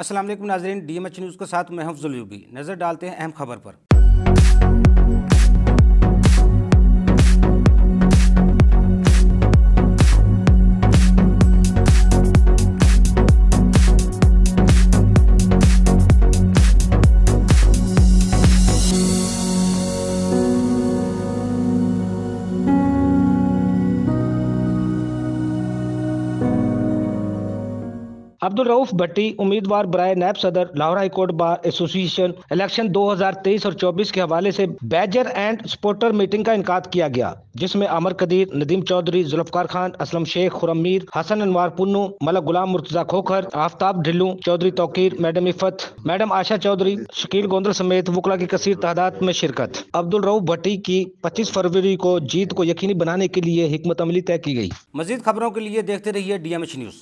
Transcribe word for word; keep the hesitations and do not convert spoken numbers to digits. अस्सलाम वालेकुम नाजरीन, डीएमएच न्यूज़ के साथ मैं अफजल अयूबी। नज़र डालते हैं अहम खबर पर। अब्दुल रऊफ भट्टी उम्मीदवार बराए नायब सदर Lahore high court bar association election दो हज़ार तेईस और चौबीस के हवाले से बैजर एंड सपोर्टर मीटिंग का इनकाद किया गया, जिसमें अमर कदीर, नदीम चौधरी, जुल्फकार खान, असलम शेख, खुर्रम हसन, अनवार पुन्नू, मलक गुलाम मुर्तजा खोखर, आफताब ढिल्लो, चौधरी तौकीर, मैडम इफत, मैडम आशा चौधरी, शकील गोंदर समेत वकला की कसीर तादाद में शिरकत। अब्दुल रऊफ भट्टी की पच्चीस फरवरी को जीत को यकीनी बनाने के लिए हिकमत अमली तय की गयी। मजीद खबरों के लिए देखते रहिए डी एम एच न्यूज़।